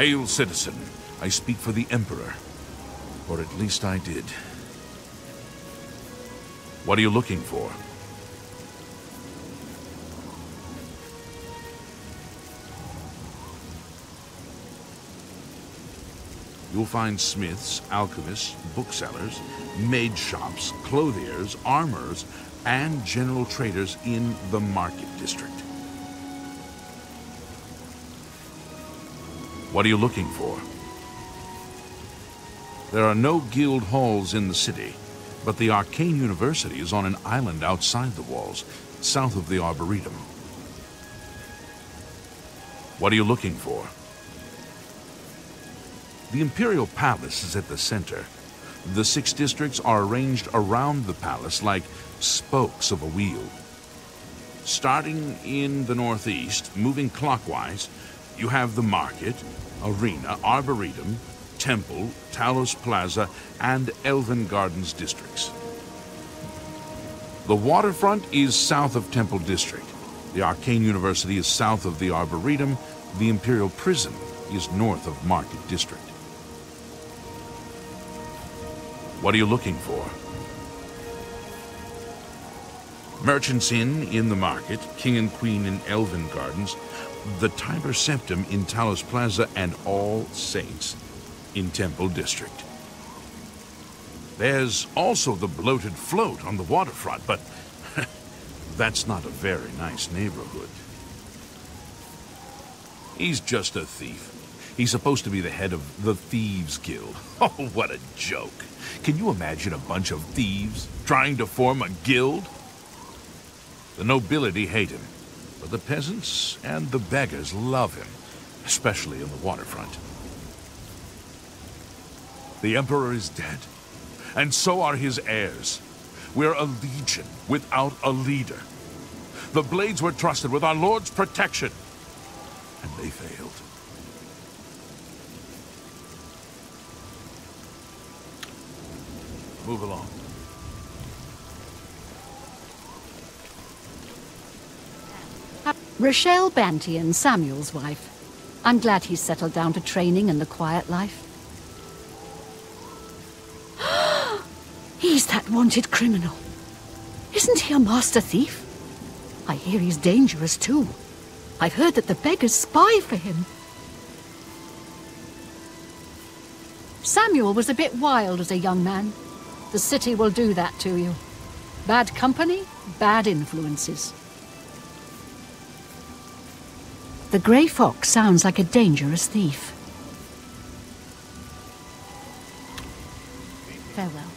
Hail, citizen. I speak for the Emperor. Or at least I did. What are you looking for? You'll find smiths, alchemists, booksellers, maid shops, clothiers, armorers, and general traders in the market district. What are you looking for? There are no guild halls in the city, but the Arcane University is on an island outside the walls, south of the Arboretum. What are you looking for? The Imperial Palace is at the center. The 6 districts are arranged around the palace like spokes of a wheel. Starting in the northeast, moving clockwise, you have the market, arena, arboretum, temple, Talos Plaza, and Elven Gardens districts. The waterfront is south of Temple District. The Arcane University is south of the Arboretum. The Imperial Prison is north of Market District. What are you looking for? Merchants Inn in the market, King and Queen in Elven Gardens, the Tiber Septim in Talos Plaza, and All Saints in Temple District. There's also the bloated float on the waterfront, but that's not a very nice neighborhood. He's just a thief. He's supposed to be the head of the Thieves Guild. Oh, what a joke. Can you imagine a bunch of thieves trying to form a guild? The nobility hate him, but the peasants and the beggars love him, especially on the waterfront. The Emperor is dead, and so are his heirs. We're a legion without a leader. The Blades were trusted with our Lord's protection, and they failed. Move along. Rochelle Bantian, Samuel's wife. I'm glad he's settled down to training and the quiet life. He's that wanted criminal. Isn't he a master thief? I hear he's dangerous too. I've heard that the beggars spy for him. Samuel was a bit wild as a young man. The city will do that to you. Bad company, bad influences. The Gray Fox sounds like a dangerous thief. Farewell.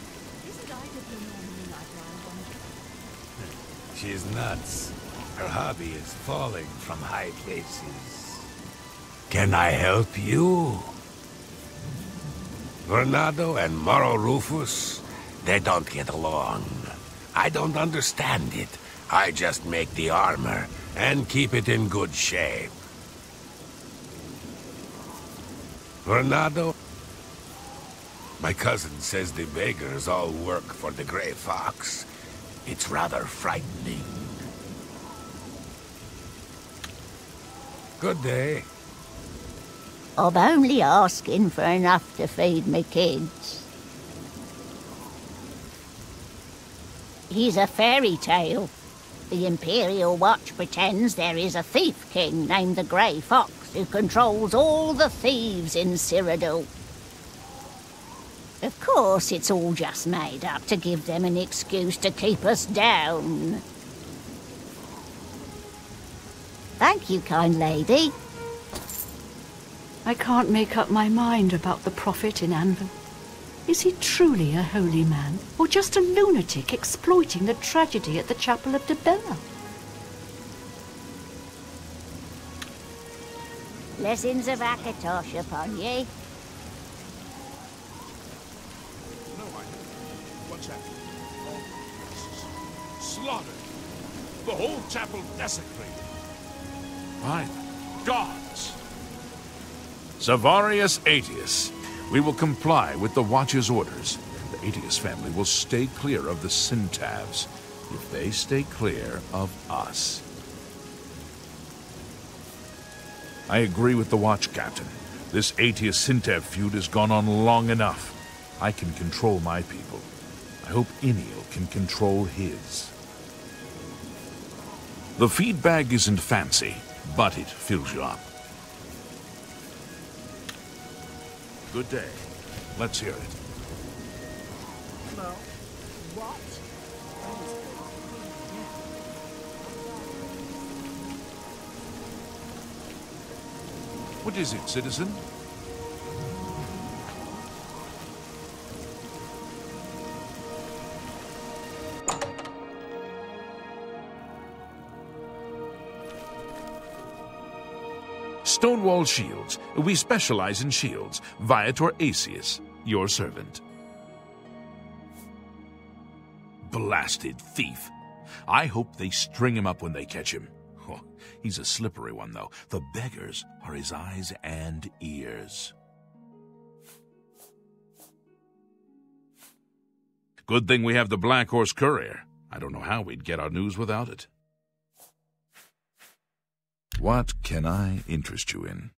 She's nuts. Her hobby is falling from high places. Can I help you? Varnado and Maro Rufus, they don't get along. I don't understand it. I just make the armor and keep it in good shape. Varnado? My cousin says the beggars all work for the Gray Fox. It's rather frightening. Good day. I'm only asking for enough to feed my kids. He's a fairy tale. The Imperial Watch pretends there is a thief king named the Grey Fox who controls all the thieves in Cyrodiil. Of course, it's all just made up to give them an excuse to keep us down. Thank you, kind lady. I can't make up my mind about the prophet in Anvil. Is he truly a holy man, or just a lunatic exploiting the tragedy at the Chapel of Debella? Blessings of Akatosh upon ye. No, I haven't. What's that? Oh, slaughtered. The whole chapel desecrated. My gods! Savarius Atius. We will comply with the Watch's orders. The Aetius family will stay clear of the Sintavs if they stay clear of us. I agree with the Watch, Captain. This Aetius-Sintav feud has gone on long enough. I can control my people. I hope Eniel can control his. The feedback isn't fancy, but it fills you up. Good day. Let's hear it. What is it, citizen? Stonewall Shields. We specialize in shields. Viator Atius, your servant. Blasted thief. I hope they string him up when they catch him. Oh, he's a slippery one, though. The beggars are his eyes and ears. Good thing we have the Black Horse Courier. I don't know how we'd get our news without it. What can I interest you in?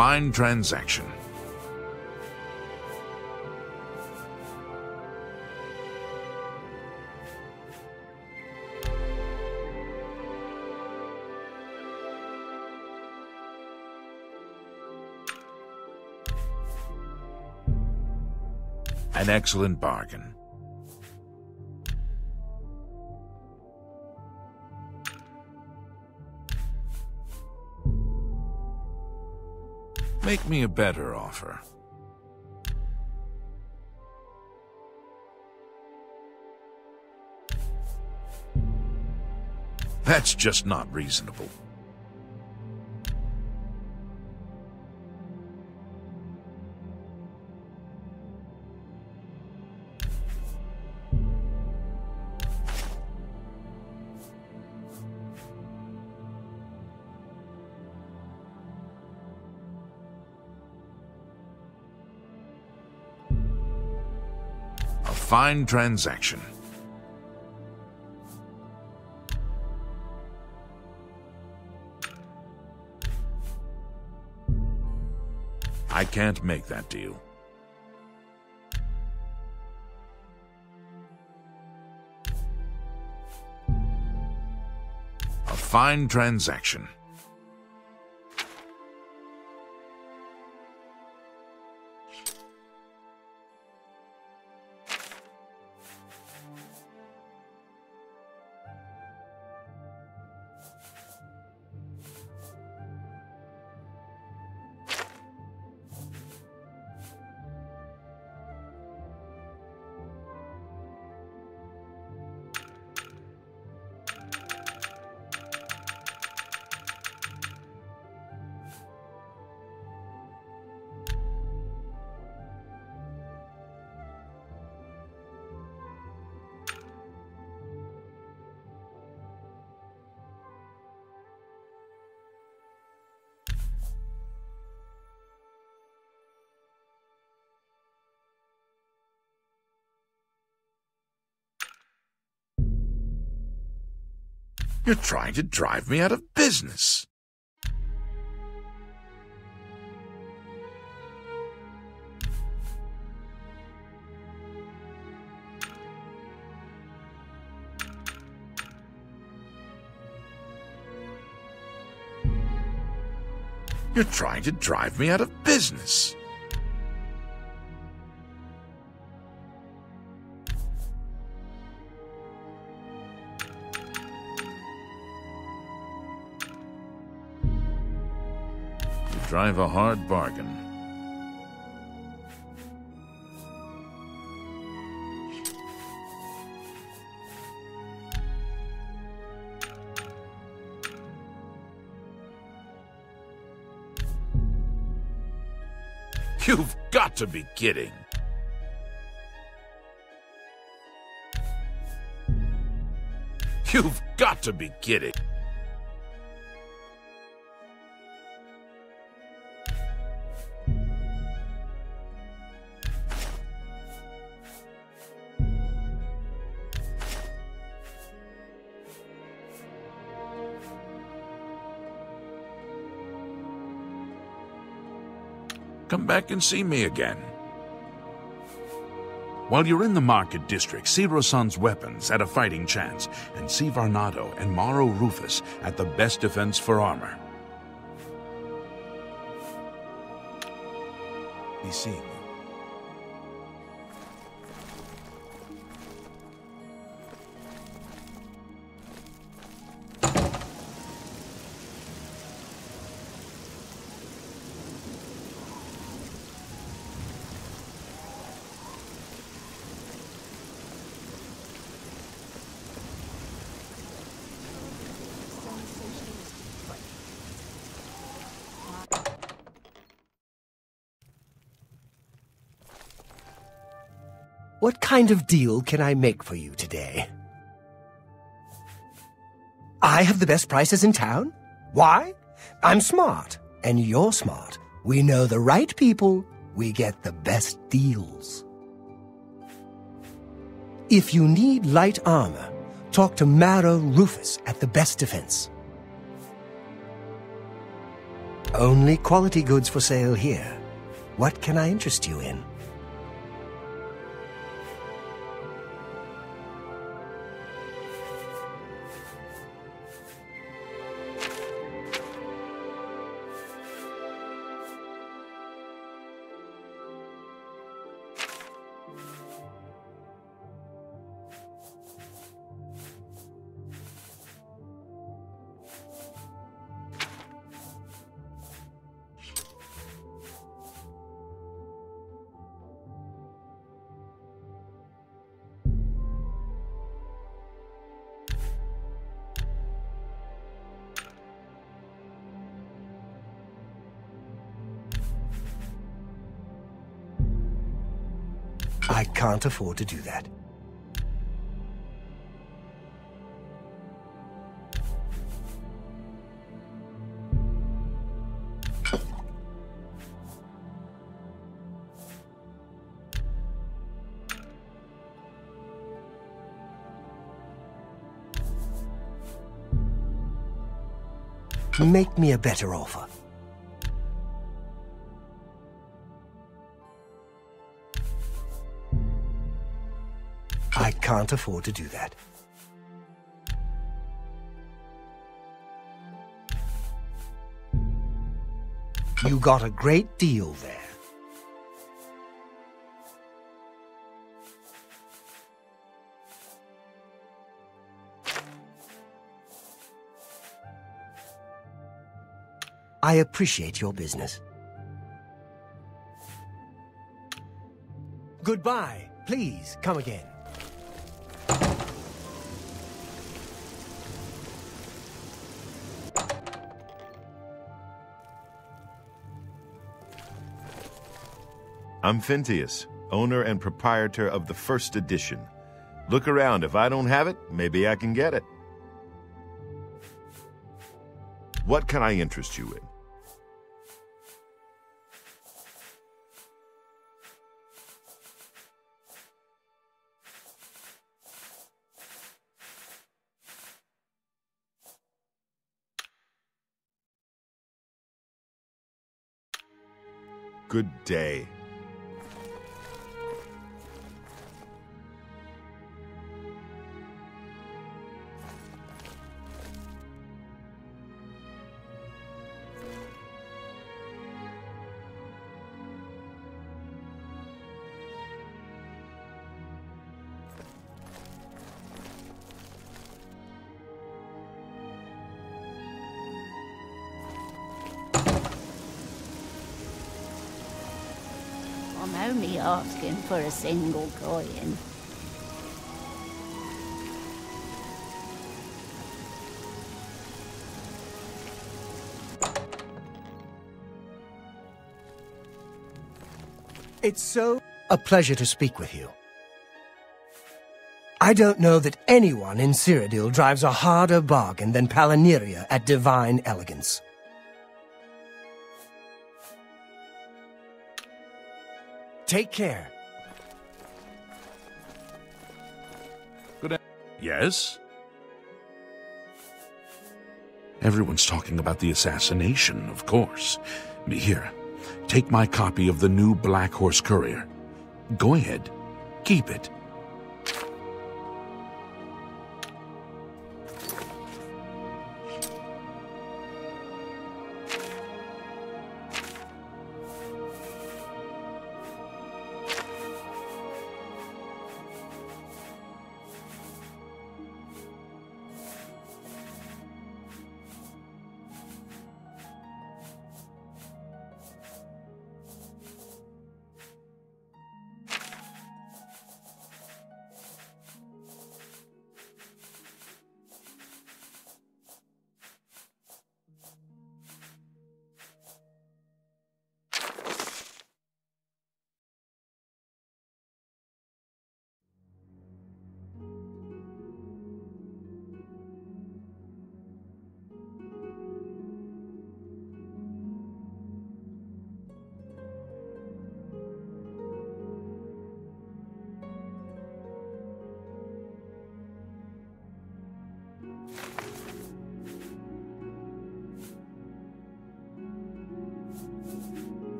Fine transaction. An excellent bargain. Make me a better offer. That's just not reasonable. Fine transaction. I can't make that deal. A fine transaction. You're trying to drive me out of business. You're trying to drive me out of business. Drive a hard bargain. You've got to be kidding. You've got to be kidding. Come back and see me again. While you're in the market district, see Rosan's weapons at a fighting chance, and see Varnado and Maro Rufus at the best defense for armor. Be seeing you. What kind of deal can I make for you today? I have the best prices in town? Why? I'm smart, and you're smart. We know the right people, we get the best deals. If you need light armor, talk to Maro Rufus at the best defense. Only quality goods for sale here. What can I interest you in? I can't afford to do that. Make me a better offer. I can't afford to do that. You got a great deal there. I appreciate your business. Goodbye. Please come again. I'm Phintias, owner and proprietor of the first edition. Look around. If I don't have it, maybe I can get it. What can I interest you in? Good day. Asking for a single coin. It's so a pleasure to speak with you. I don't know that anyone in Cyrodiil drives a harder bargain than Paliniria at divine elegance. Take care. Good. Yes? Everyone's talking about the assassination, of course. Here, take my copy of the new Black Horse Courier. Go ahead. Keep it.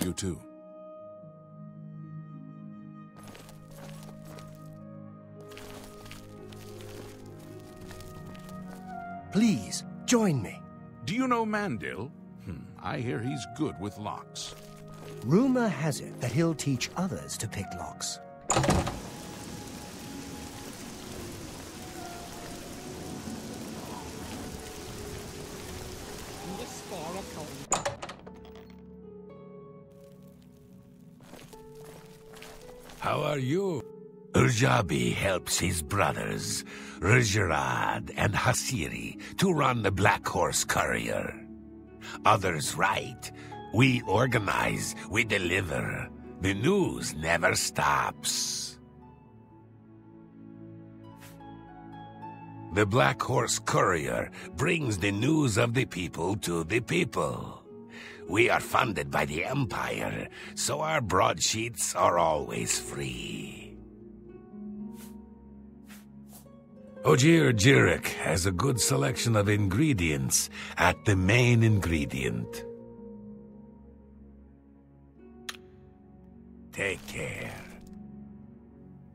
You too. Please, join me. Do you know Mandil? I hear he's good with locks. Rumor has it that he'll teach others to pick locks. How are you? Urjabhi helps his brothers, Ra'jirath and Hassiri, to run the Black Horse Courier. Others write. We organize, we deliver. The news never stops. The Black Horse Courier brings the news of the people to the people. We are funded by the Empire, so our broadsheets are always free. Ogier Georick has a good selection of ingredients at the main ingredient. Take care.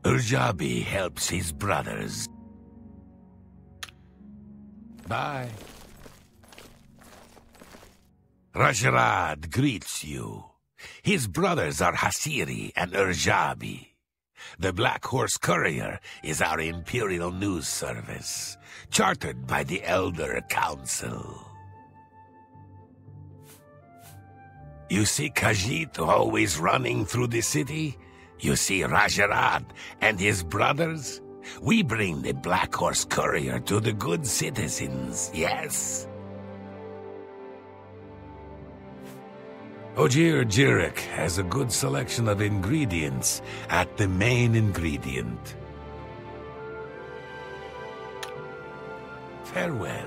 Urjabhi helps his brothers. Bye. Ra'jirath greets you. His brothers are Hassiri and Urjabhi. The Black Horse Courier is our imperial news service, chartered by the Elder Council. You see Khajiit always running through the city? You see Ra'jirath and his brothers? We bring the Black Horse Courier to the good citizens, yes? Ogier Georick has a good selection of ingredients at the main ingredient. Farewell.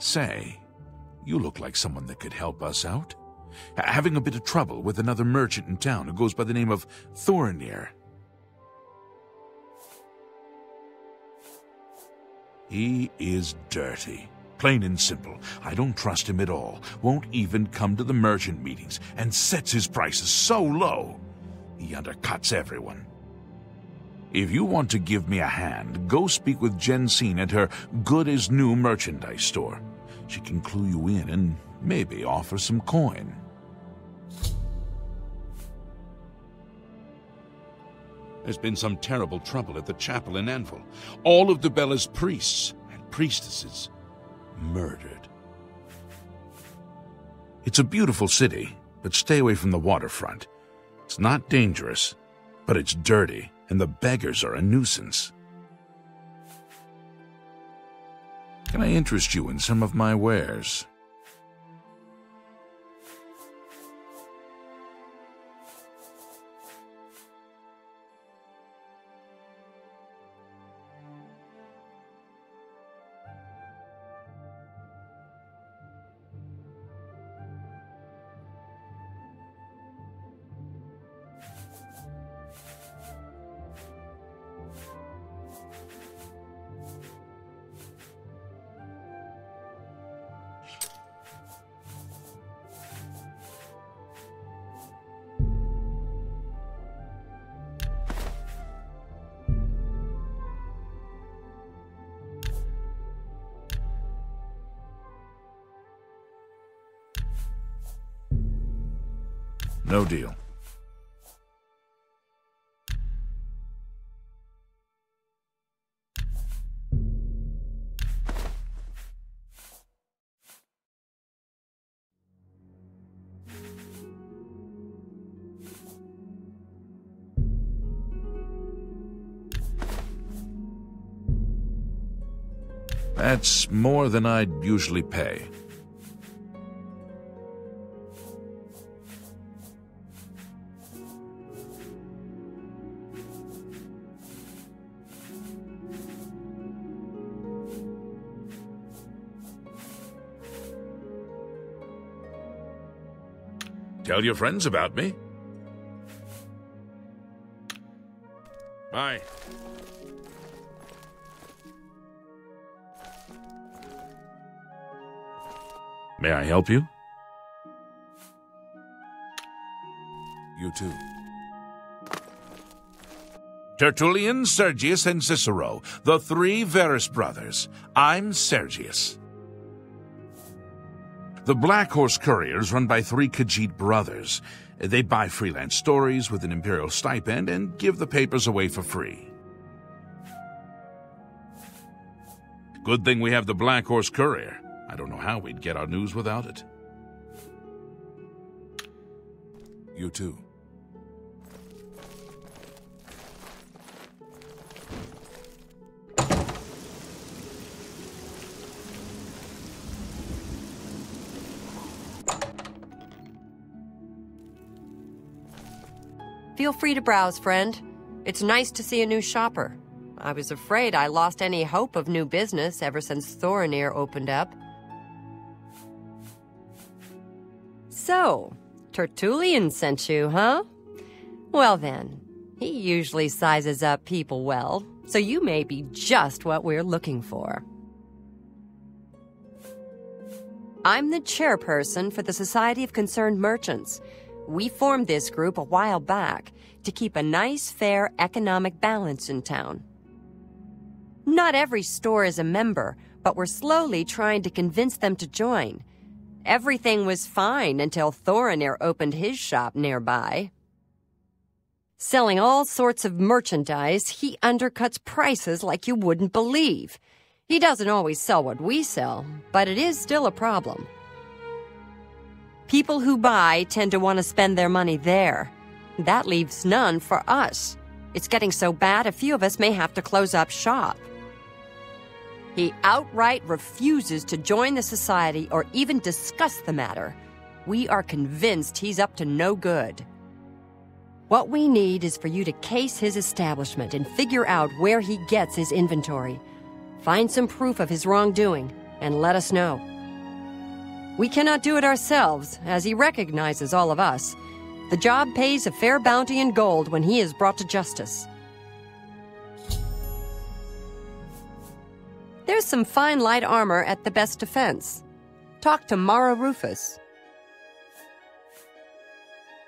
Say, you look like someone that could help us out. Having a bit of trouble with another merchant in town who goes by the name of Thoronir. He is dirty, plain and simple. I don't trust him at all. Won't even come to the merchant meetings and sets his prices so low. He undercuts everyone. If you want to give me a hand, go speak with Jensine at her good-as-new merchandise store. She can clue you in and maybe offer some coin. There's been some terrible trouble at the chapel in Anvil. All of Dubella's priests and priestesses murdered. It's a beautiful city, but stay away from the waterfront. It's not dangerous, but it's dirty. And the beggars are a nuisance. Can I interest you in some of my wares? No deal. That's more than I'd usually pay. Tell your friends about me. Bye. May I help you? You too. Tertullian, Sergius, and Cicero, the three Verus brothers. I'm Sergius. The Black Horse Courier is run by three Khajiit brothers. They buy freelance stories with an imperial stipend and give the papers away for free. Good thing we have the Black Horse Courier. I don't know how we'd get our news without it. You too. Feel free to browse, friend. It's nice to see a new shopper. I was afraid I lost any hope of new business ever since Thoronir opened up. So, Tertullian sent you, huh? Well then, he usually sizes up people well, so you may be just what we're looking for. I'm the chairperson for the Society of Concerned Merchants. We formed this group a while back to keep a nice, fair economic balance in town. Not every store is a member, but we're slowly trying to convince them to join. Everything was fine until Thoronir opened his shop nearby. Selling all sorts of merchandise, he undercuts prices like you wouldn't believe. He doesn't always sell what we sell, but it is still a problem. People who buy tend to want to spend their money there. That leaves none for us. It's getting so bad a few of us may have to close up shop. He outright refuses to join the society or even discuss the matter. We are convinced he's up to no good. What we need is for you to case his establishment and figure out where he gets his inventory. Find some proof of his wrongdoing and let us know. We cannot do it ourselves, as he recognizes all of us. The job pays a fair bounty in gold when he is brought to justice. There's some fine light armor at the best defense. Talk to Maro Rufus.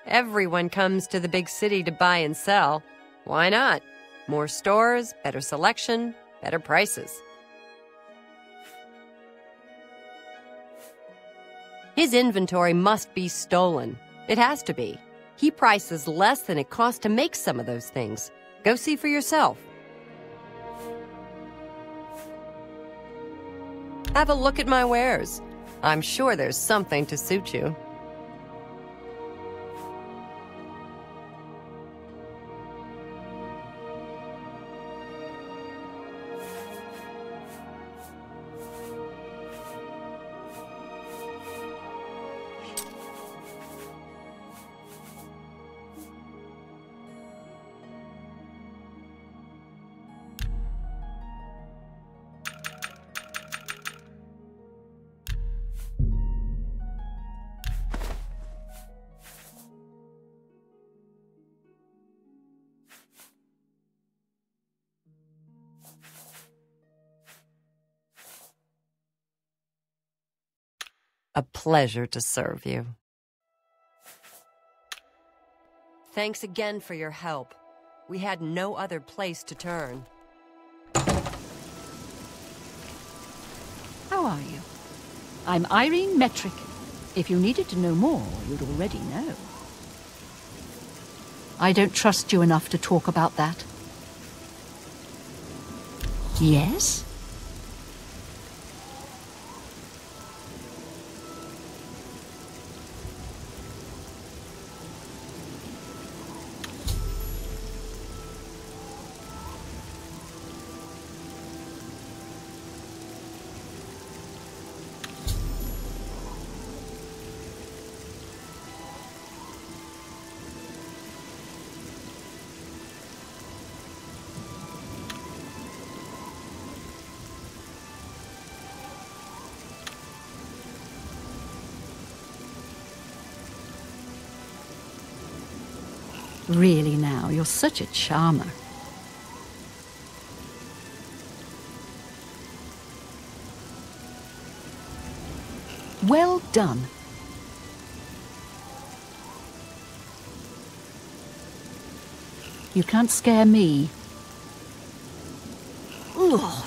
Everyone comes to the big city to buy and sell. Why not? More stores, better selection, better prices. His inventory must be stolen. It has to be. He prices less than it costs to make some of those things. Go see for yourself. Have a look at my wares. I'm sure there's something to suit you. A pleasure to serve you. Thanks again for your help. We had no other place to turn. How are you? I'm Irene Metrick. If you needed to know more, you'd already know. I don't trust you enough to talk about that. Yes? Really now, you're such a charmer. Well done. You can't scare me. Ugh.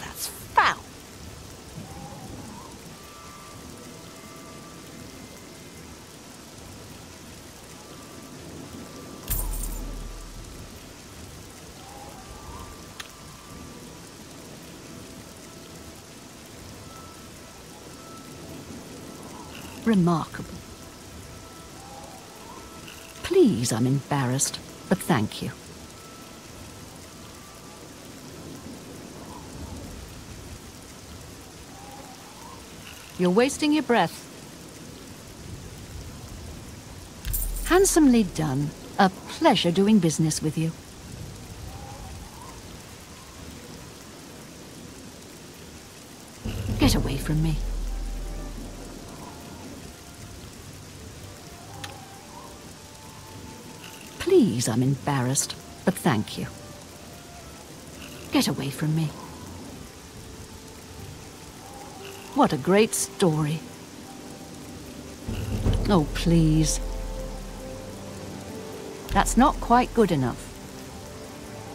Remarkable. Please, I'm embarrassed, but thank you. You're wasting your breath. Handsomely done. A pleasure doing business with you. Get away from me. Please, I'm embarrassed, but thank you. Get away from me. What a great story. Oh, please. That's not quite good enough.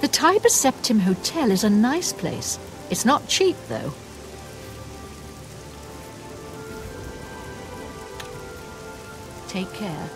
The Tiber Septim Hotel is a nice place. It's not cheap, though. Take care.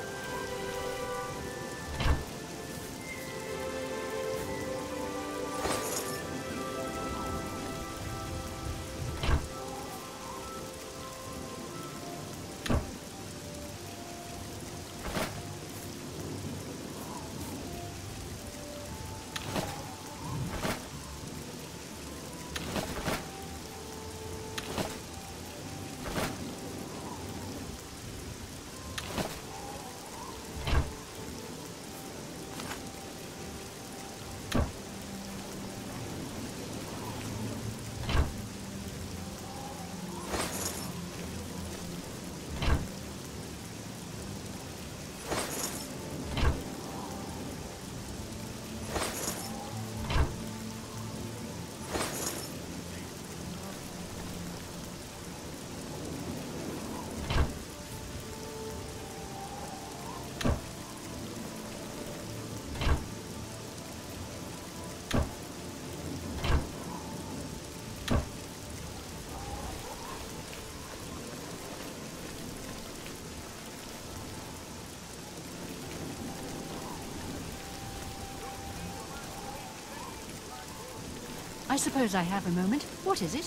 I suppose I have a moment. What is it?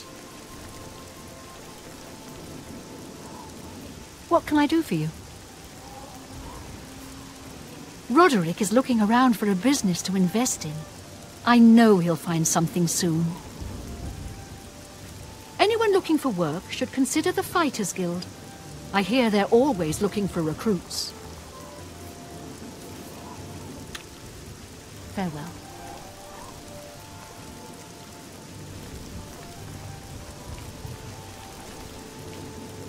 What can I do for you? Roderick is looking around for a business to invest in. I know he'll find something soon. Anyone looking for work should consider the Fighters Guild. I hear they're always looking for recruits. Farewell.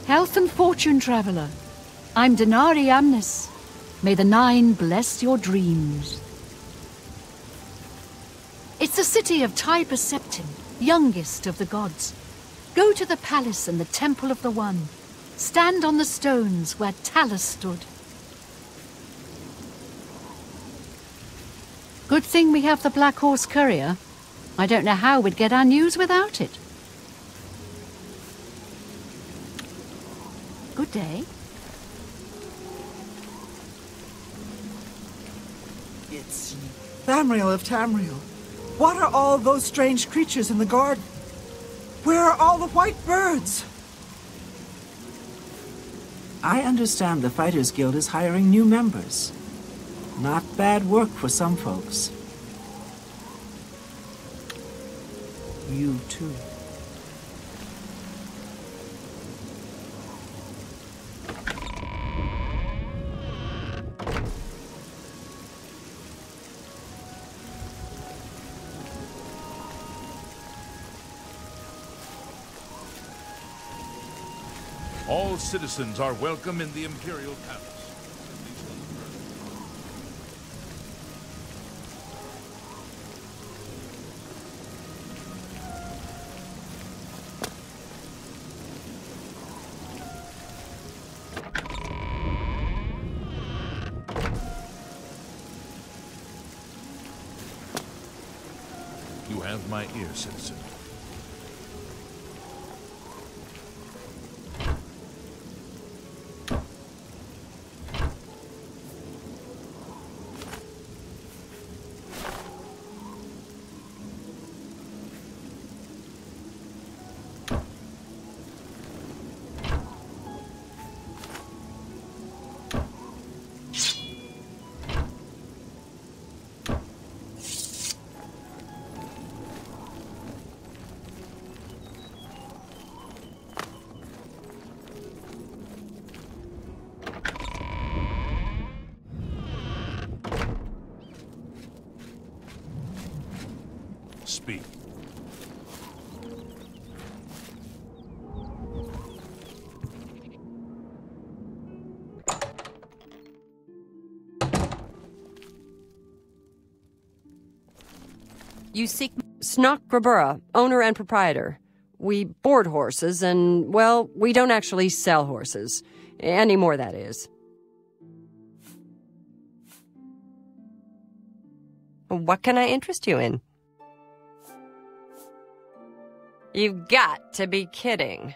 Health and fortune, traveler. I'm Denari Amnis. May the Nine bless your dreams. It's the city of Tiber Septim, youngest of the gods. Go to the palace and the temple of the One. Stand on the stones where Talus stood. Good thing we have the Black Horse Courier. I don't know how we'd get our news without it. Good day. It's Tamriel of Tamriel. What are all those strange creatures in the garden? Where are all the white birds? I understand the Fighters Guild is hiring new members. Not bad work for some folks. You too. All citizens are welcome in the Imperial Palace. You have my ear, citizen. Speak. You seek Snak gra-Bura, owner and proprietor. We board horses and, well, we don't actually sell horses. Any more, that is. What can I interest you in? You've got to be kidding.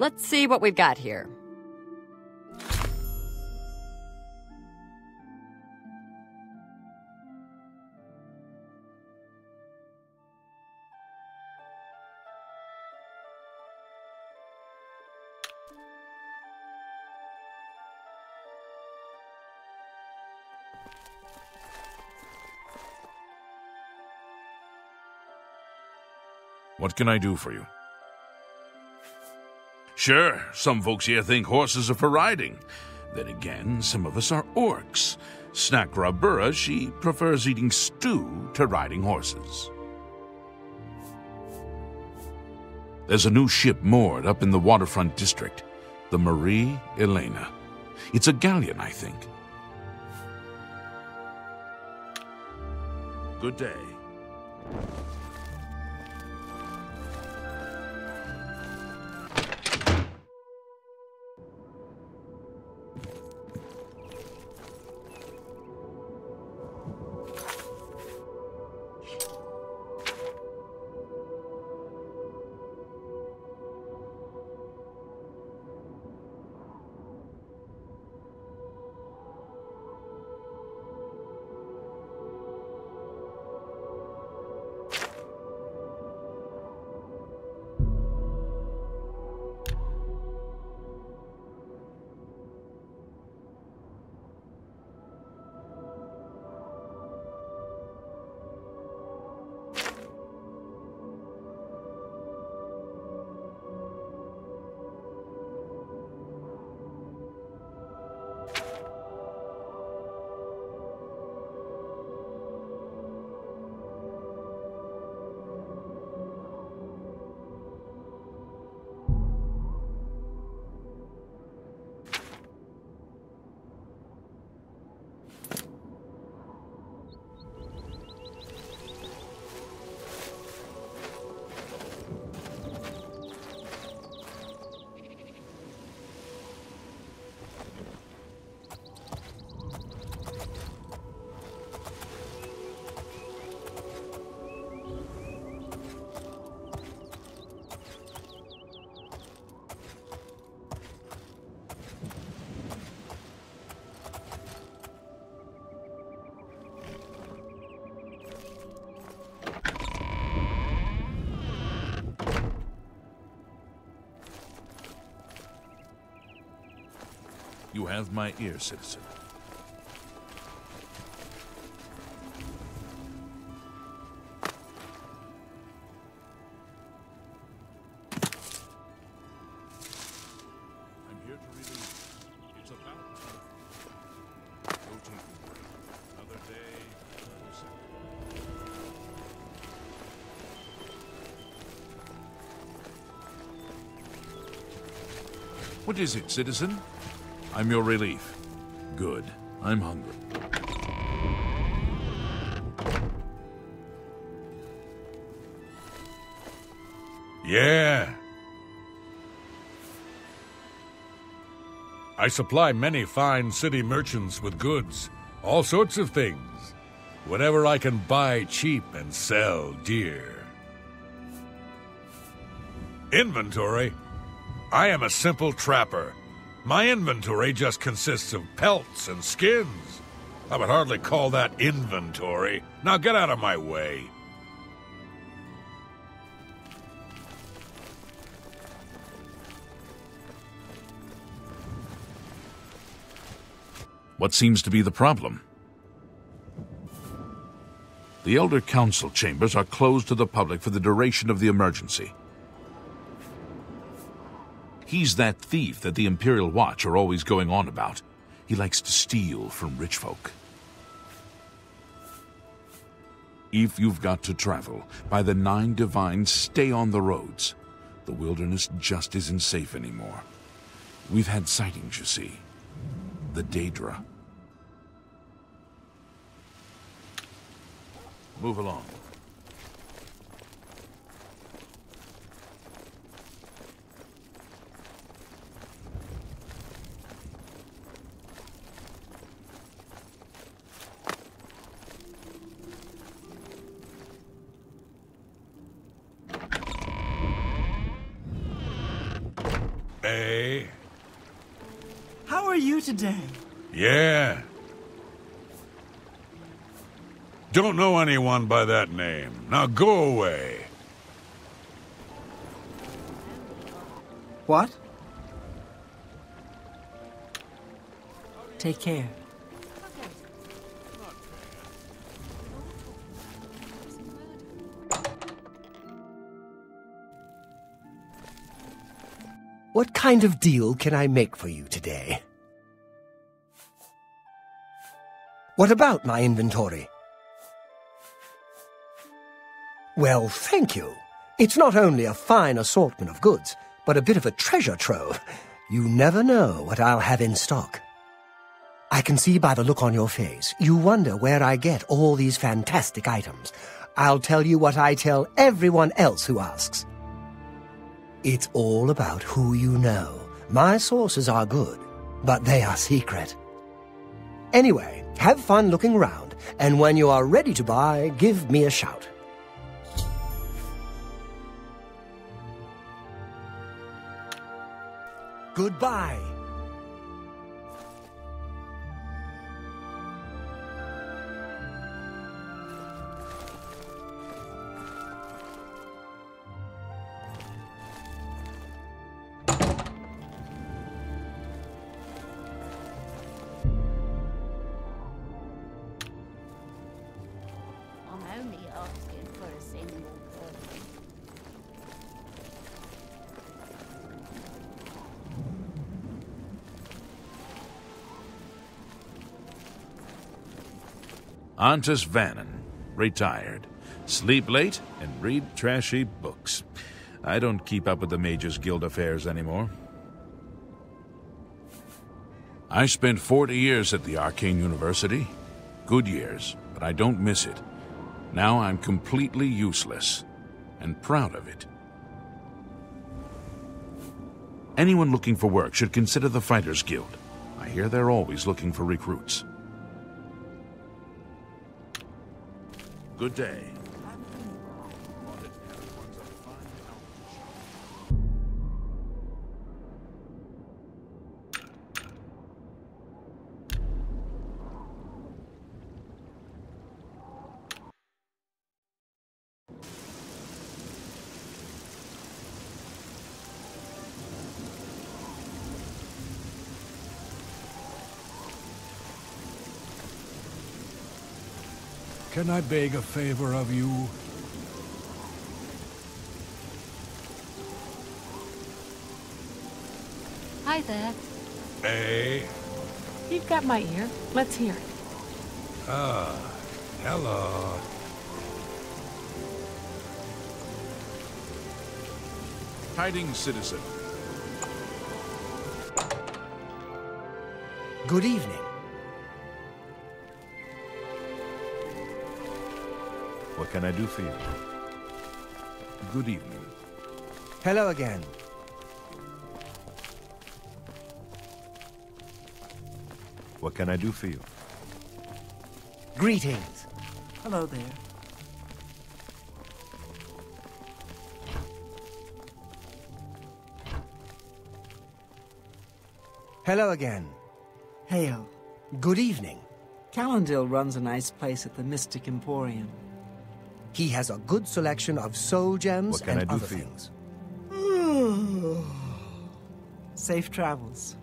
Let's see what we've got here. What can I do for you? Sure, some folks here think horses are for riding. Then again, some of us are orcs. Snak gra-Bura, she prefers eating stew to riding horses. There's a new ship moored up in the waterfront district, the Marie Elena. It's a galleon, I think. Good day. You have my ear, citizen. What is it, citizen? I'm your relief. Good. I'm hungry. Yeah. I supply many fine city merchants with goods, all sorts of things. Whatever I can buy cheap and sell dear. Inventory? I am a simple trapper. My inventory just consists of pelts and skins. I would hardly call that inventory. Now get out of my way. What seems to be the problem? The Elder Council chambers are closed to the public for the duration of the emergency. He's that thief that the Imperial Watch are always going on about. He likes to steal from rich folk. If you've got to travel, by the Nine Divines, stay on the roads. The wilderness just isn't safe anymore. We've had sightings, you see. The Daedra. Move along. How are you today? Yeah. Don't know anyone by that name. Now go away. What? Take care. What kind of deal can I make for you today? What about my inventory? Well, thank you. It's not only a fine assortment of goods, but a bit of a treasure trove. You never know what I'll have in stock. I can see by the look on your face, you wonder where I get all these fantastic items. I'll tell you what I tell everyone else who asks. It's all about who you know. My sources are good, but they are secret. Anyway, have fun looking round, and when you are ready to buy, give me a shout. Goodbye. Antus Vannon, retired. Sleep late and read trashy books. I don't keep up with the Mages Guild affairs anymore. I spent 40 years at the Arcane University. Good years, but I don't miss it. Now I'm completely useless, and proud of it. Anyone looking for work should consider the Fighters Guild. I hear they're always looking for recruits. Good day. Can I beg a favor of you? Hi there. Hey. You've got my ear. Let's hear it. Ah, hello. Tidings, citizen. Good evening. What can I do for you? Good evening. Hello again. What can I do for you? Greetings. Hello there. Hello again. Hail. Good evening. Calendil runs a nice place at the Mystic Emporium. He has a good selection of soul gems and other things. Safe travels.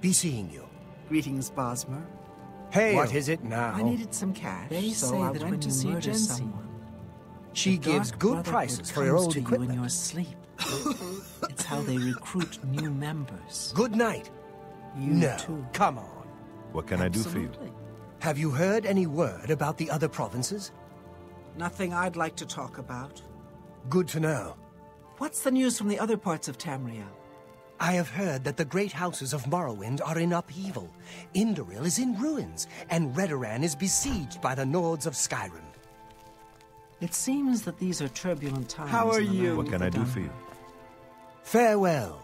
Be seeing you. Greetings, Bosmer. Hey, what is it now? I needed some cash, so I went to see Jensine. She gives good prices for your old equipment. You in your sleep. It's how they recruit new members. Good night. You too. Come on. What can I do for you? Have you heard any word about the other provinces? Nothing I'd like to talk about. Good to know. What's the news from the other parts of Tamriel? I have heard that the great houses of Morrowind are in upheaval. Indaril is in ruins, and Redoran is besieged by the Nords of Skyrim. It seems that these are turbulent times. How are you? What can I do for you? Farewell.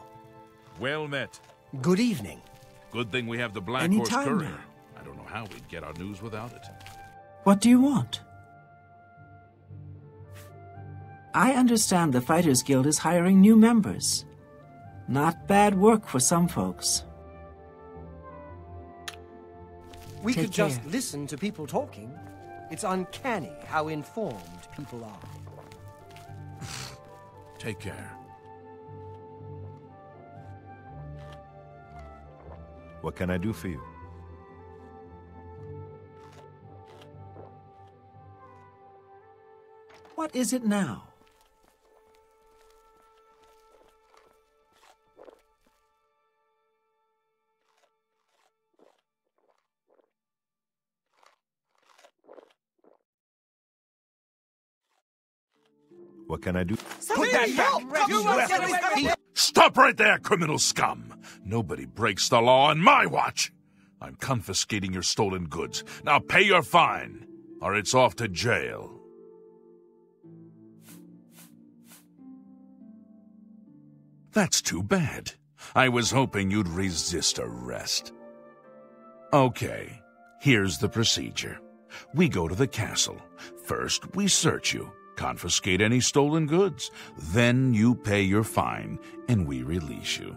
Well met. Good evening. Good thing we have the Black Horse Courier. Now. I don't know how we'd get our news without it. What do you want? I understand the Fighters Guild is hiring new members. Not bad work for some folks. We could just listen to people talking. It's uncanny how informed people are. Take care. What can I do for you? What is it now? What can I do? Put that back! Stop right there, criminal scum! Nobody breaks the law on my watch! I'm confiscating your stolen goods. Now pay your fine, or it's off to jail. That's too bad. I was hoping you'd resist arrest. Okay, here's the procedure. We go to the castle. First, we search you. Confiscate any stolen goods. Then you pay your fine, and we release you.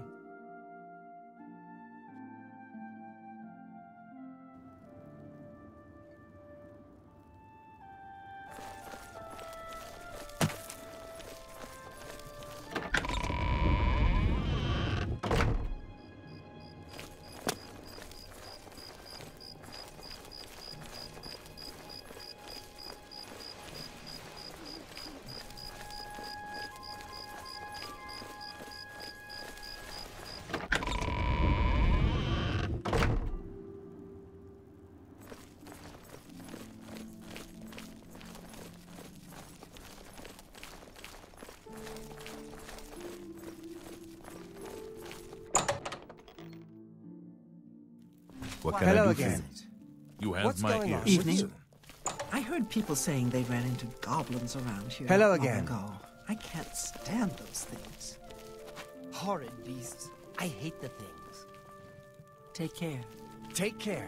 Evening. I heard people saying they ran into goblins around here. Hello again. I can't stand those things. Horrid beasts. I hate the things. Take care. Take care.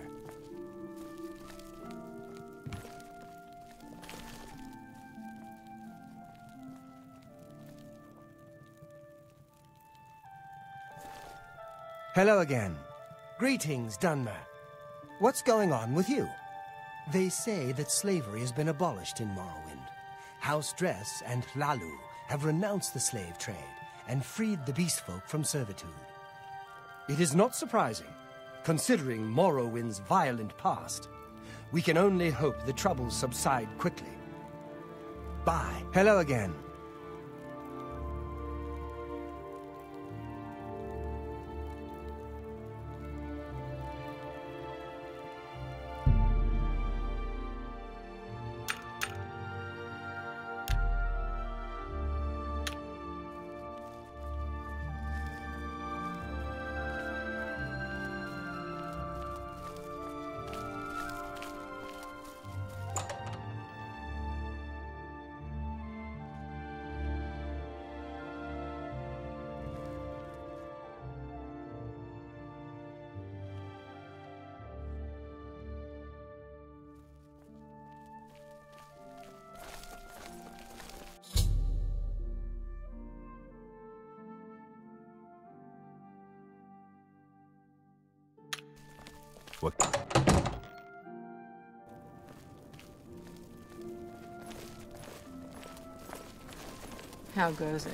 Hello again. Greetings, Dunmer. What's going on with you? They say that slavery has been abolished in Morrowind. House Dress and Lalu have renounced the slave trade and freed the beastfolk from servitude. It is not surprising, considering Morrowind's violent past. We can only hope the troubles subside quickly. Bye. Hello again. How goes it?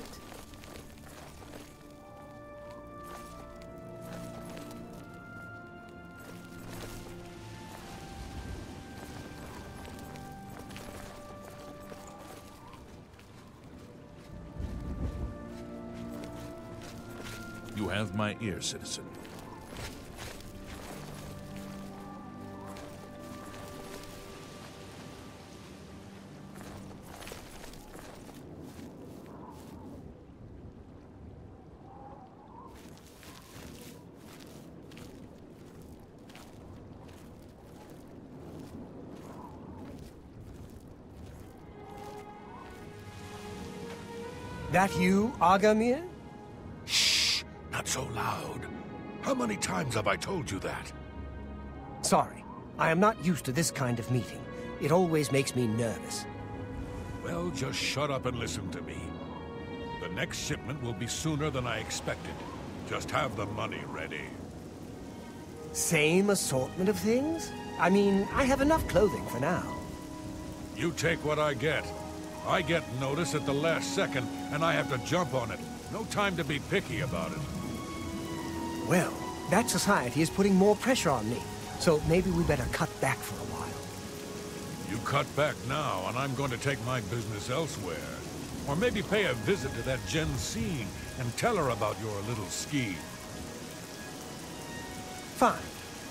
You have my ear, citizen. That you, Agarmir? Shh! Not so loud. How many times have I told you that? Sorry. I am not used to this kind of meeting. It always makes me nervous. Well, just shut up and listen to me. The next shipment will be sooner than I expected. Just have the money ready. Same assortment of things? I mean, I have enough clothing for now. You take what I get. I get notice at the last second, and I have to jump on it. No time to be picky about it. Well, that society is putting more pressure on me, so maybe we better cut back for a while. You cut back now, and I'm going to take my business elsewhere. Or maybe pay a visit to that Jensine and tell her about your little scheme. Fine.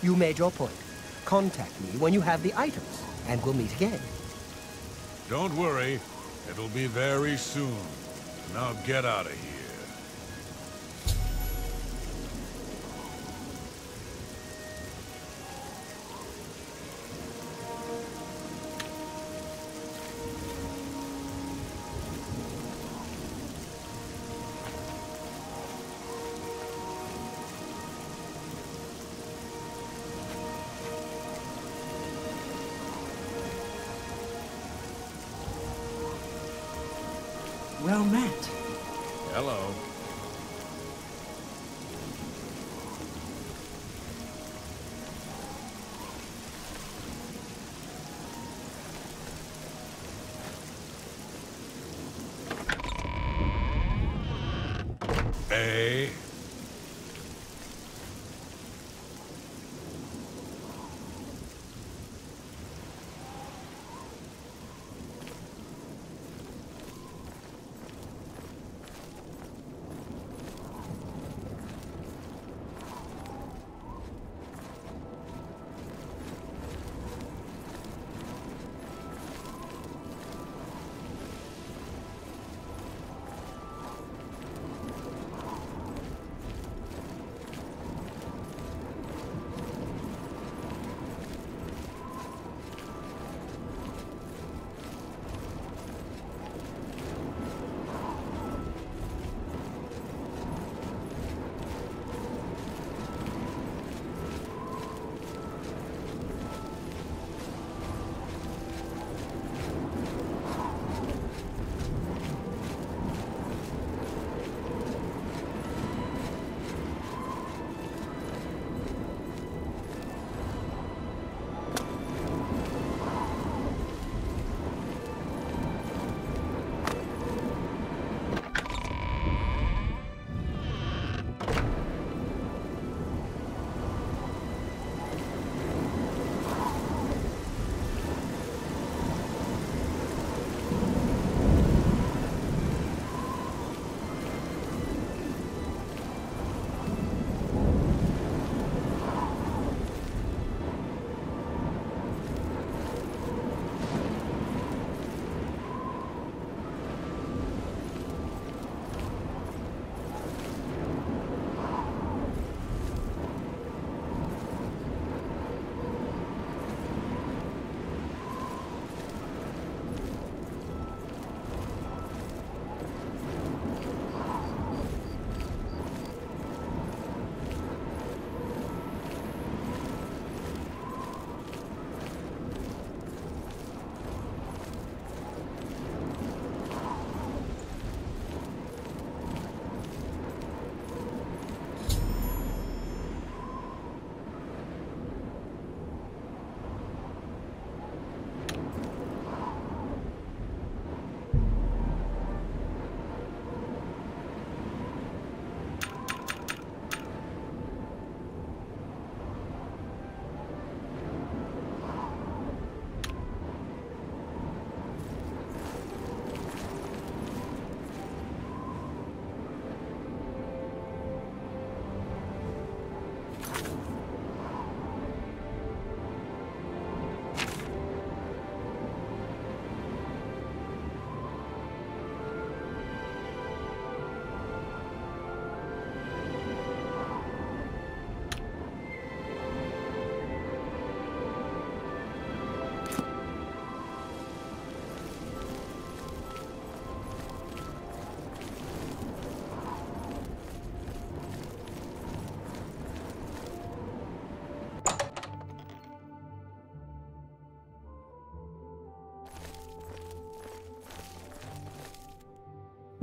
You made your point. Contact me when you have the items, and we'll meet again. Don't worry. It'll be very soon. Now get out of here. Well met. Hello. Hey.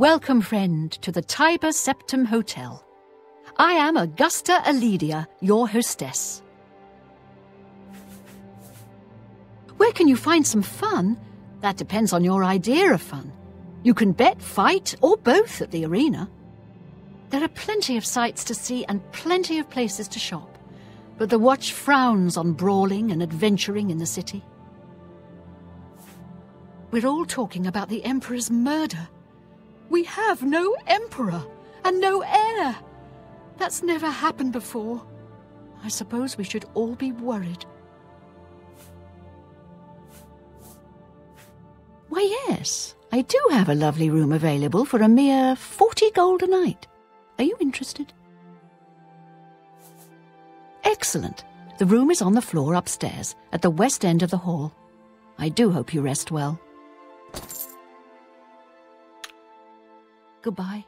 Welcome, friend, to the Tiber Septim Hotel. I am Augusta Aledia, your hostess. Where can you find some fun? That depends on your idea of fun. You can bet, fight, or both at the arena. There are plenty of sights to see and plenty of places to shop, but the Watch frowns on brawling and adventuring in the city. We're all talking about the Emperor's murder. We have no Emperor and no heir. That's never happened before. I suppose we should all be worried. Why, yes, I do have a lovely room available for a mere 40 gold a night. Are you interested? Excellent. The room is on the floor upstairs, at the west end of the hall. I do hope you rest well. Goodbye.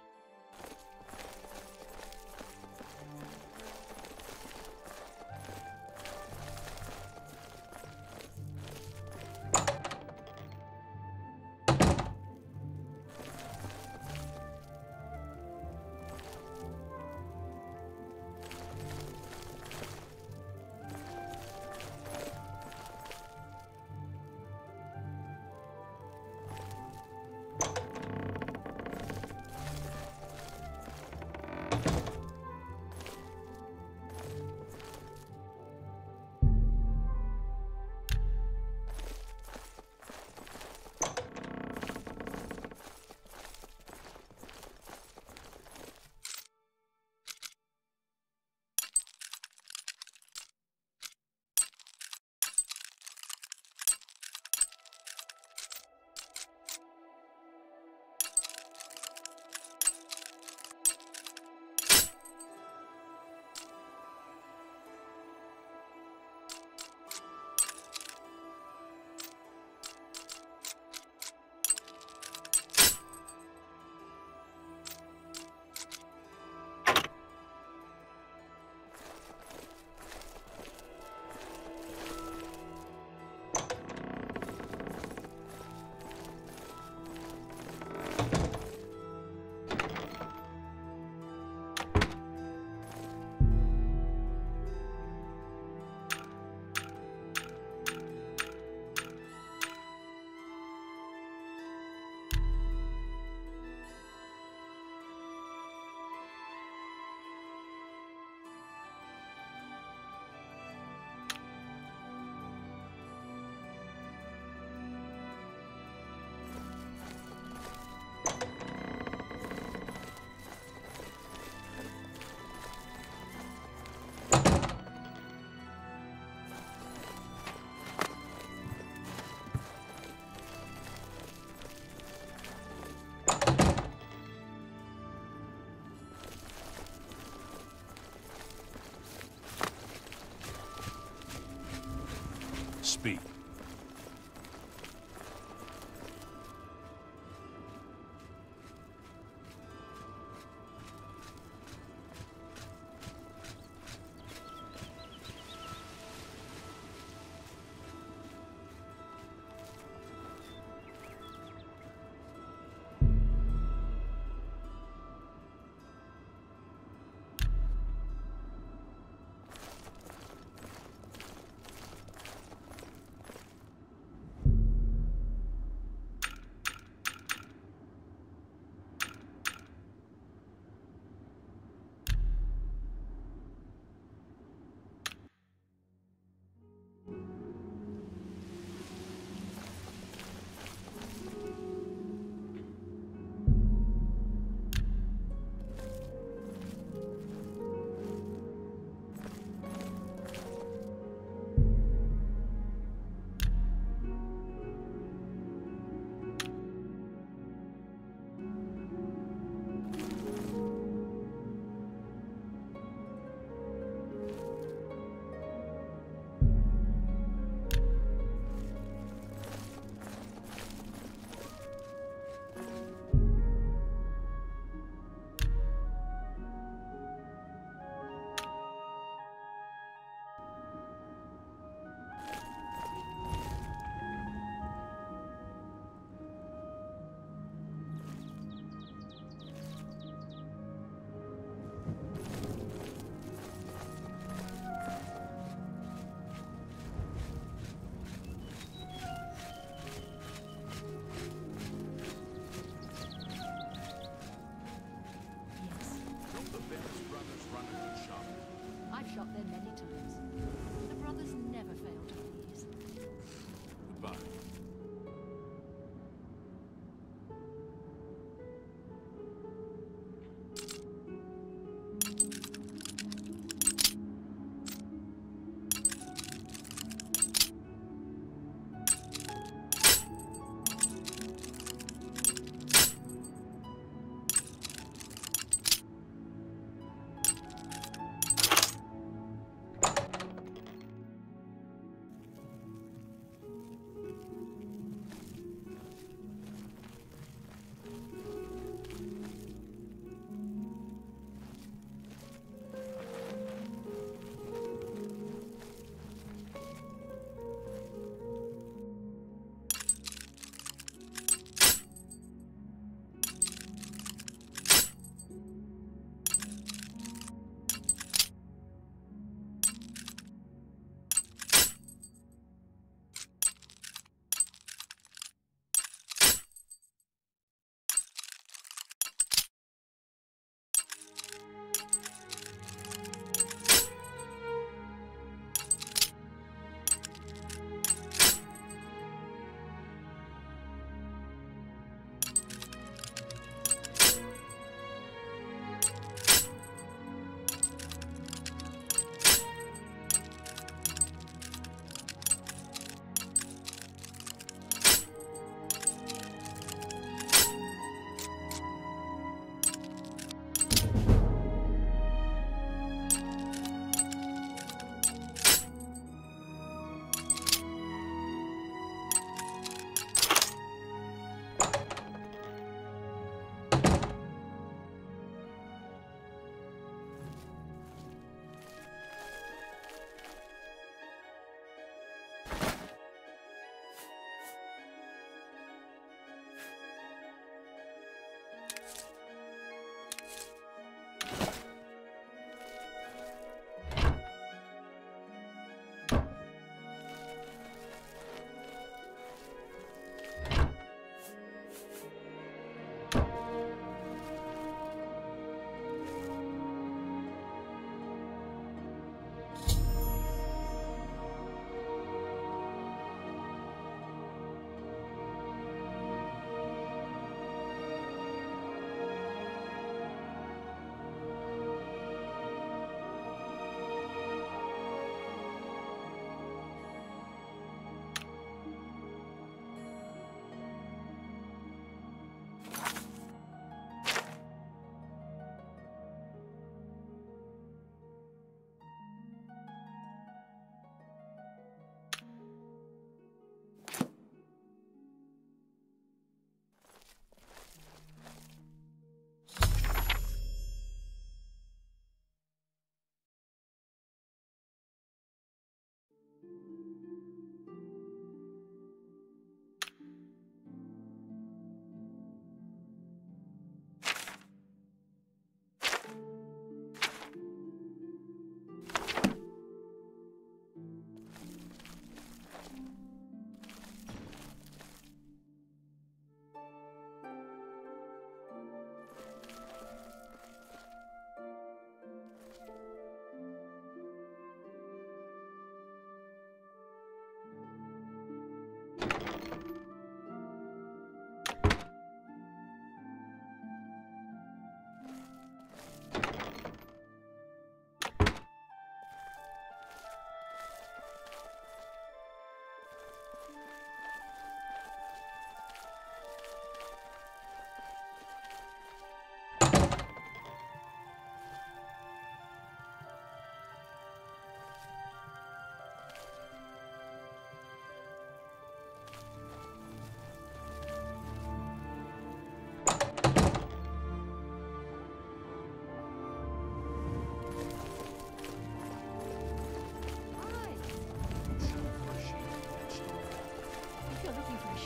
Speak.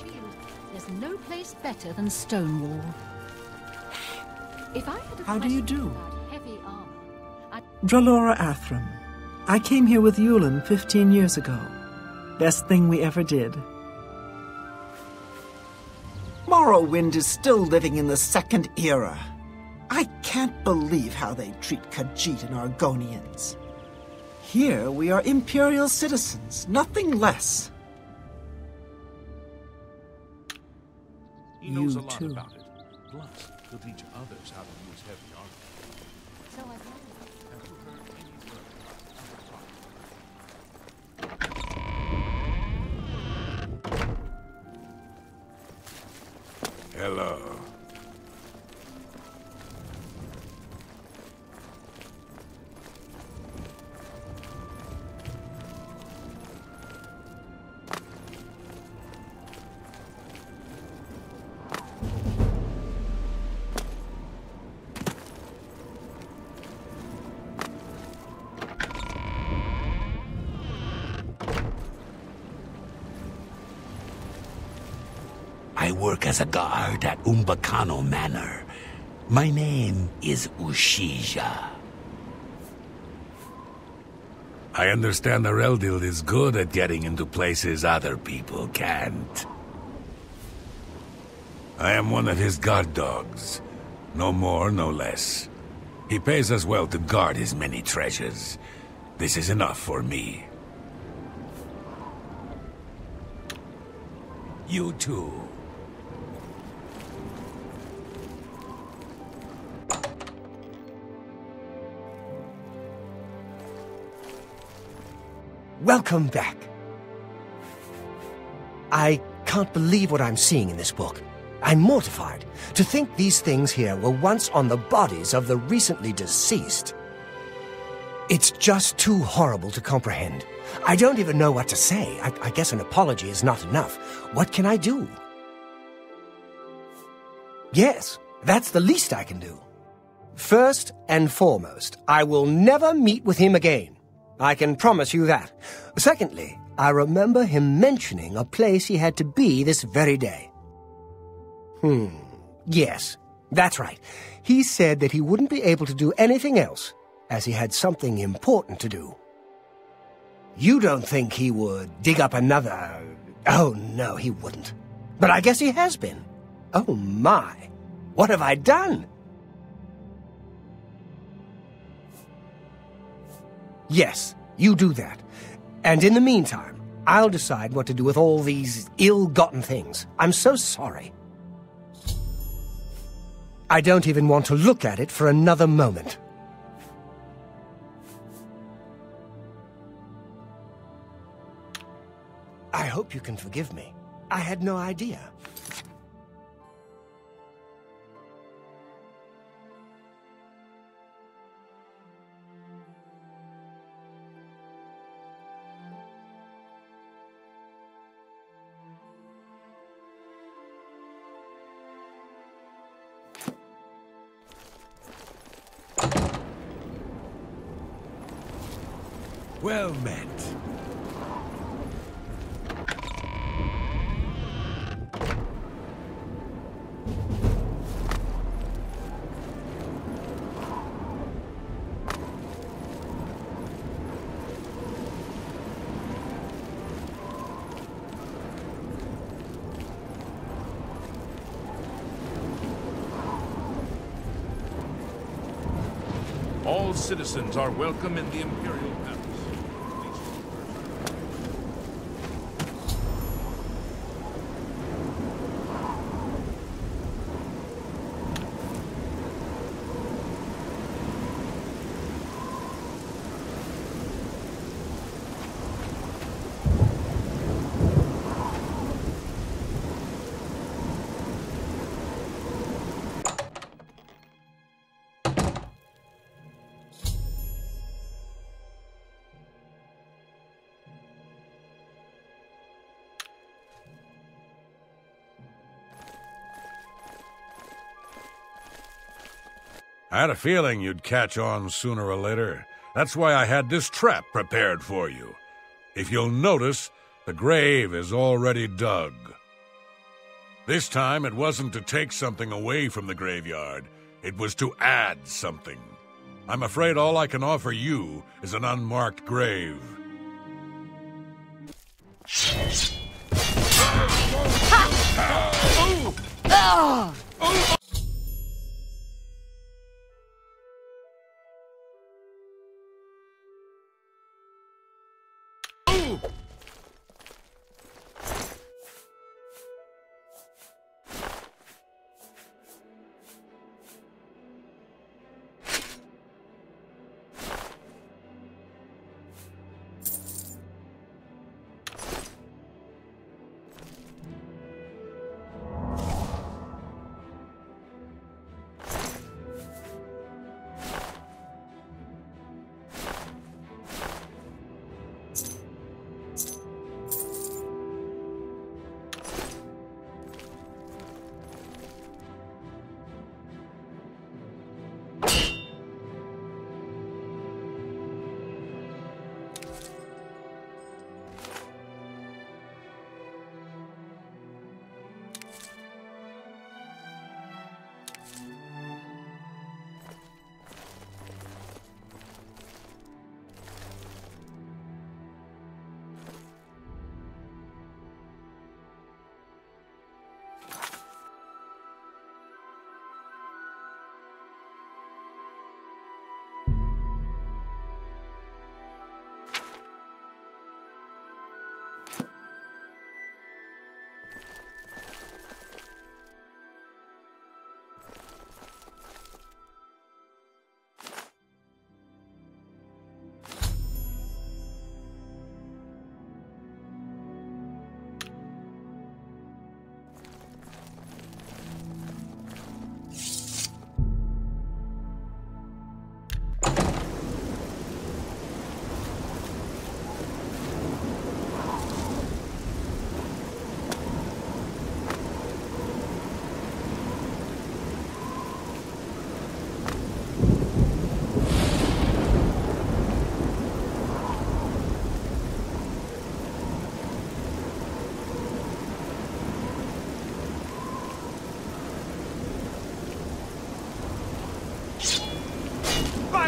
Shields. There's no place better than Stonewall. If I had a How do you do? Heavy armor, Dralora Athram. I came here with Yulin 15 years ago. Best thing we ever did. Morrowind is still living in the Second Era. I can't believe how they treat Khajiit and Argonians. Here we are Imperial citizens, nothing less. He knows a lot about it. Plus, to teach others how to use heavy armor. So I thought. Hello. Work as a guard at Umbacano Manor. My name is Ushija. I understand Ereldil is good at getting into places other people can't. I am one of his guard dogs. No more, no less. He pays us well to guard his many treasures. This is enough for me. You too. Welcome back. I can't believe what I'm seeing in this book. I'm mortified to think these things here were once on the bodies of the recently deceased. It's just too horrible to comprehend. I don't even know what to say. I guess an apology is not enough. What can I do? Yes, that's the least I can do. First and foremost, I will never meet with him again. I can promise you that. Secondly, I remember him mentioning a place he had to be this very day. Yes, that's right. He said that he wouldn't be able to do anything else, as he had something important to do. You don't think he would dig up another... Oh, no, he wouldn't. But I guess he has been. Oh, my. What have I done? Yes, you do that. And in the meantime, I'll decide what to do with all these ill-gotten things. I'm so sorry. I don't even want to look at it for another moment. I hope you can forgive me. I had no idea. Well met. All citizens are welcome in the Imperial Palace. I had a feeling you'd catch on sooner or later. That's why I had this trap prepared for you. If you'll notice, the grave is already dug. This time it wasn't to take something away from the graveyard, it was to add something. I'm afraid all I can offer you is an unmarked grave.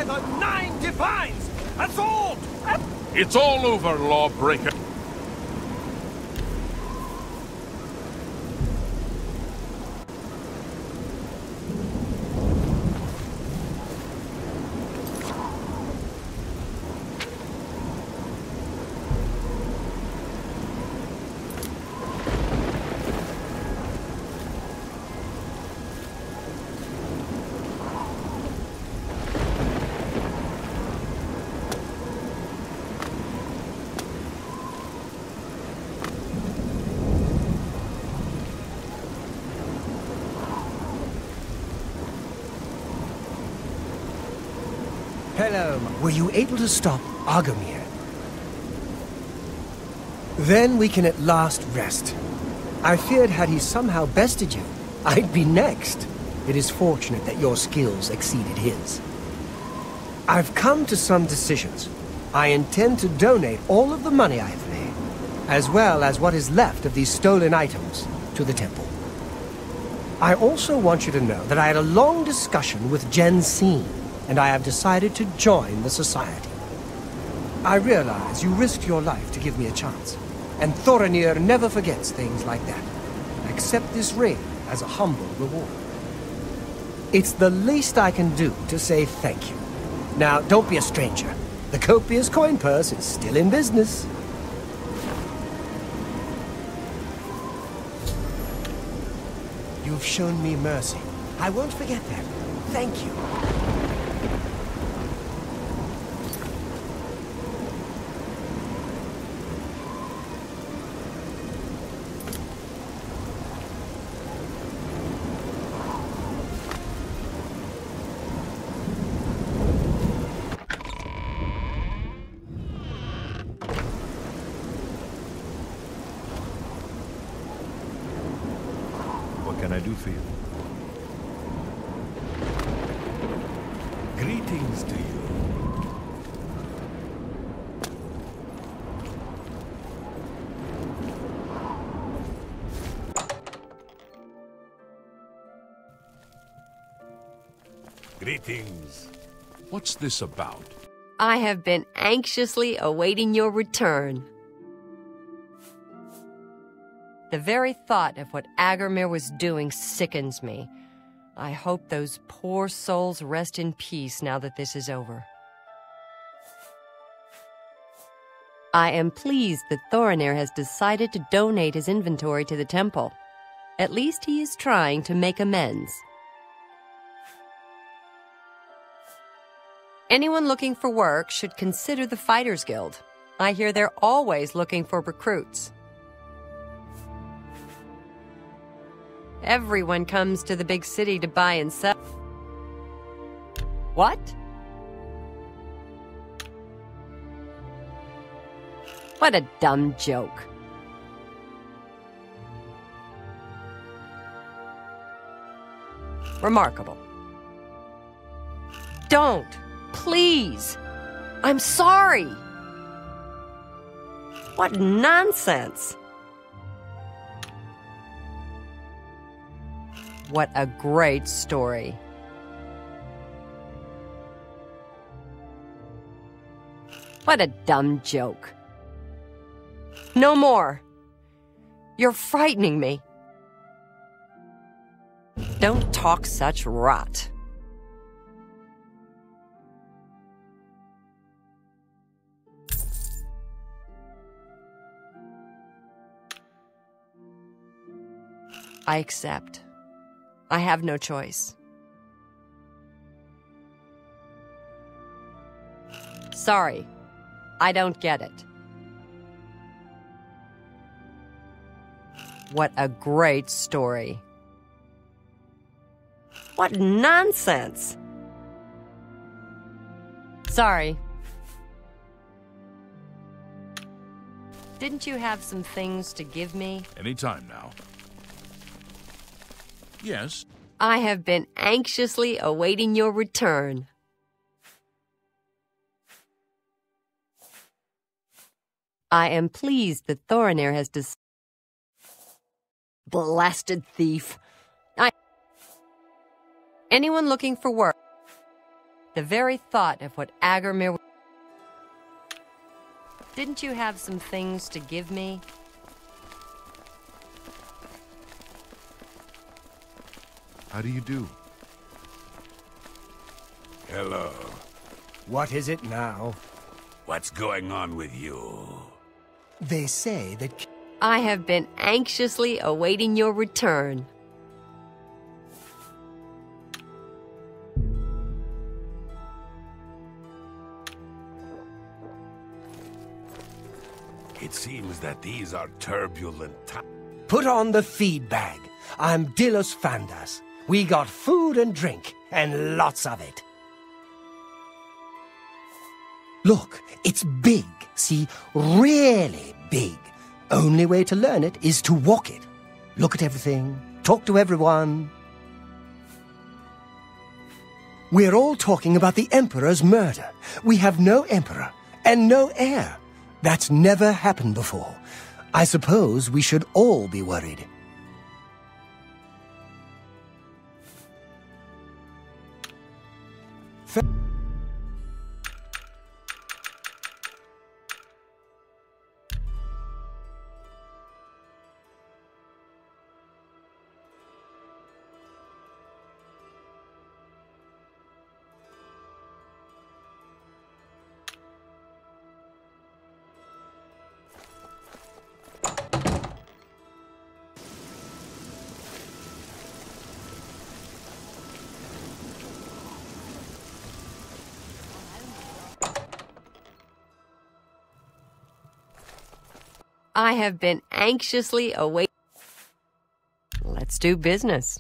The nine divines! Assault! It's all over, lawbreaker. Were you able to stop Agarmir? Then we can at last rest. I feared had he somehow bested you, I'd be next. It is fortunate that your skills exceeded his. I've come to some decisions. I intend to donate all of the money I've made, as well as what is left of these stolen items, to the temple. I also want you to know that I had a long discussion with Jensine, and I have decided to join the Society. I realize you risked your life to give me a chance, and Thoronir never forgets things like that. Accept this ring as a humble reward. It's the least I can do to say thank you. Now, don't be a stranger. The copious coin purse is still in business. You've shown me mercy. I won't forget that. Thank you. Greetings. What's this about? I have been anxiously awaiting your return. The very thought of what Agarmir was doing sickens me. I hope those poor souls rest in peace now that this is over. I am pleased that Thoronir has decided to donate his inventory to the temple. At least he is trying to make amends. Anyone looking for work should consider the Fighters Guild. I hear they're always looking for recruits. Everyone comes to the big city to buy and sell. What? What a dumb joke. Remarkable. Don't. Please. I'm sorry. What nonsense. What a great story. What a dumb joke. No more. You're frightening me. Don't talk such rot. I accept. I have no choice. Sorry, I don't get it. What a great story. What nonsense. Sorry. Didn't you have some things to give me? Anytime now. Yes. I have been anxiously awaiting your return. I am pleased that Thoronir has decided. Blasted thief. Anyone looking for work? The very thought of what Agarmir. Didn't you have some things to give me? How do you do? Hello. What is it now? What's going on with you? They say that... I have been anxiously awaiting your return. It seems that these are turbulent times. Put on the feed bag. I'm Dilos Fandas. We got food and drink, and lots of it. Look, it's big, see? Really big. Only way to learn it is to walk it. Look at everything, talk to everyone. We're all talking about the Emperor's murder. We have no Emperor, and no heir. That's never happened before. I suppose we should all be worried. I have been anxiously awaiting. Let's do business.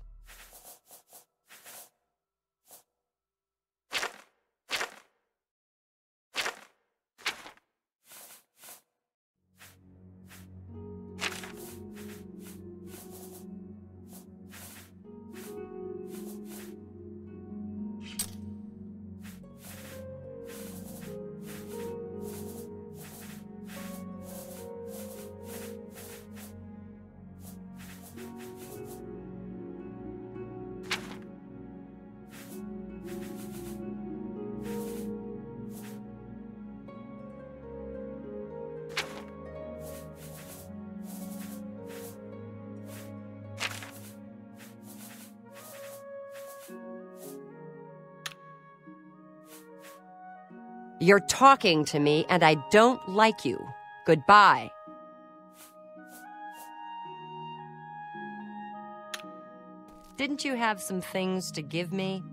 You're talking to me, and I don't like you. Goodbye. Didn't you have some things to give me?